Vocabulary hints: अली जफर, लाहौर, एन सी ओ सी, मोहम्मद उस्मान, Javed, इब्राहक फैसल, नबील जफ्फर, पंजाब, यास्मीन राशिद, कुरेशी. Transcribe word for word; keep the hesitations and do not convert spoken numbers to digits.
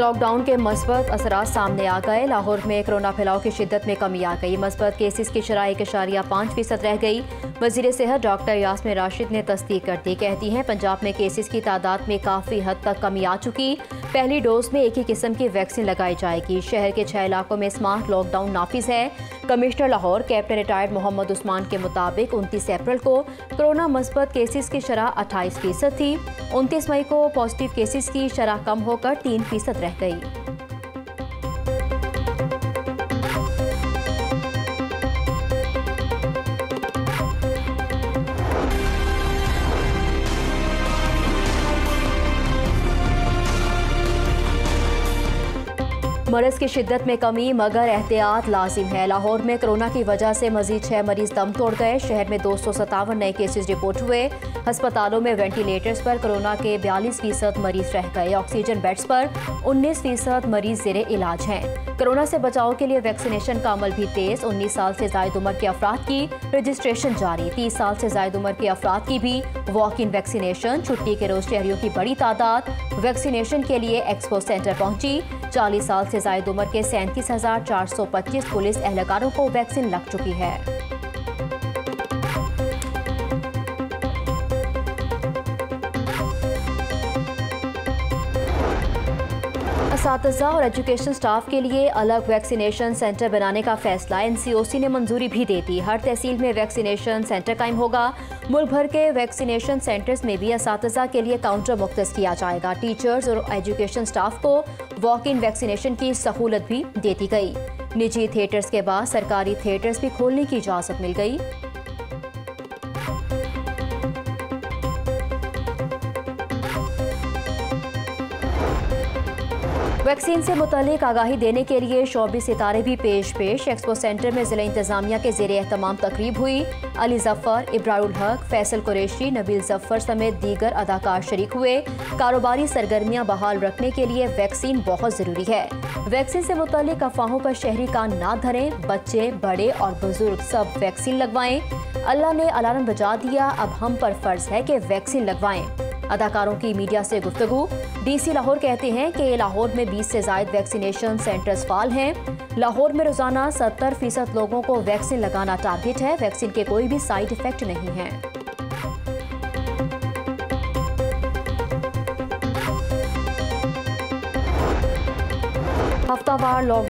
Lockdown के मस्बत असरात सामने आ गए। लाहौर में कोरोना फैलाव की शिद्दत में कमी आ गई। मस्बत केसेस की शरह एक इशारिया पाँच फीसद रह गई। वजीर सेहत डॉक्टर यास्मीन राशिद ने तस्दीक कर दी। कहती हैं पंजाब में केसेस की तादाद में काफ़ी हद तक कमी आ चुकी। पहली डोज में एक ही किस्म की वैक्सीन लगाई जाएगी। शहर के छह इलाकों में इस माह लॉकडाउन नाफिज है। Commissioner लाहौर captain retired मोहम्मद उस्मान के मुताबिक उनतीस अप्रैल को कोरोना मस्बत केसेस की शरह अट्ठाईस फीसद थी। उनतीस मई को पॉजिटिव केसेस की शरह कम होकर तीन फीसद रह गई। मरज़ की शिद्दत में कमी मगर एहतियात लाजिम है। लाहौर में कोरोना की वजह से मजीद छः मरीज दम तोड़ गए। शहर में दो सौ सतावन नए केसेज रिपोर्ट हुए। हस्पतालों में वेंटिलेटर्स पर कोरोना के बयालीस फीसद मरीज रह गए। ऑक्सीजन बेड्स पर उन्नीस फीसद मरीज जेरे इलाज हैं। कोरोना से बचाव के लिए वैक्सीनेशन का अमल भी तेज। उन्नीस साल से जायद उम्र के अफराद की रजिस्ट्रेशन जारी। तीस साल से जायद उम्र के अफराद की भी वॉक इन वैक्सीनेशन। छुट्टी के रोज शहरियों की बड़ी तादाद वैक्सीनेशन के लिए एक्सपो सेंटर पहुंची। चालीस साल से जायद उम्र के सैंतीस हजार चार सौ पच्चीस पुलिस एहलकारों को वैक्सीन लग चुकी है। असातिज़ा और एजुकेशन स्टाफ के लिए अलग वैक्सीनेशन सेंटर बनाने का फैसला। एन सी ओ सी ने मंजूरी भी दे दी। हर तहसील में वैक्सीनेशन सेंटर कायम होगा। मुल्क भर के वैक्सीनेशन सेंटर्स में भी असातिज़ा के लिए काउंटर मुख्तस किया जाएगा। टीचर्स और एजुकेशन स्टाफ को वॉक इन वैक्सीनेशन की सहूलत भी दे दी गई। निजी थिएटर्स के बाद सरकारी थिएटर्स भी खोलने की इजाज़त मिल गई। वैक्सीन से मुतालिक आगाही देने के लिए शोबी सितारे भी पेश पेश। एक्सपो सेंटर में ज़िला इंतजामिया के ज़ेरे एहतमाम तकरीब हुई। अली जफर, इब्राहक फैसल कुरेशी, नबील जफ्फर समेत दीगर अदाकार शरीक हुए। कारोबारी सरगर्मियां बहाल रखने के लिए वैक्सीन बहुत ज़रूरी है। वैक्सीन से मुतालिक अफवाहों पर शहरी कान ना धरें। बच्चे, बड़े और बुजुर्ग सब वैक्सीन लगवाएं। अल्लाह ने अलार्म बजा दिया, अब हम पर फर्ज है कि वैक्सीन लगवाएं। अदाकारों की मीडिया से गुफ्तगू। डीसी लाहौर कहते हैं कि लाहौर में बीस से ज्यादा वैक्सीनेशन सेंटर्स फाल हैं। लाहौर में रोजाना सत्तर फीसद लोगों को वैक्सीन लगाना टारगेट है। वैक्सीन के कोई भी साइड इफेक्ट नहीं हैं। हफ्तावार लॉकडाउन